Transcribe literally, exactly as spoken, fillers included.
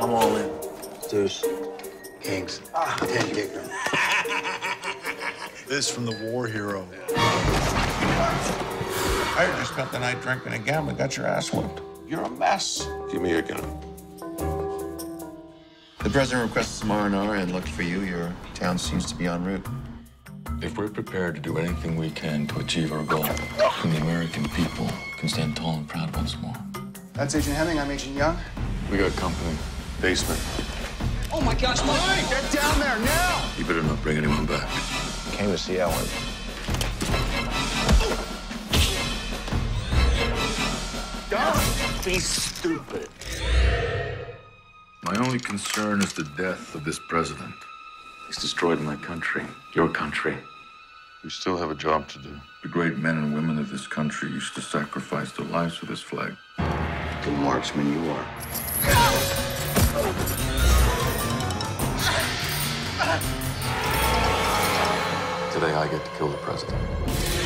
I'm all in. Deuce. Kings. Ah, ten kicker. This from the war hero. I just spent the night drinking again. We got your ass whipped. You're a mess. Give me your gun. The president requested some R and R and looked for you. Your town seems to be en route. If we're prepared to do anything we can to achieve our goal, then the American people can stand tall and proud once more. That's Agent Hemming. I'm Agent Young. We got company. Basement. Oh, my gosh, Mike! Mike, get down there now! You better not bring anyone back. Came to see Allen. Don't be stupid. My only concern is the death of this president. He's destroyed my country, your country. We still have a job to do. The great men and women of this country used to sacrifice their lives for this flag. The marksman you are. Today I get to kill the president.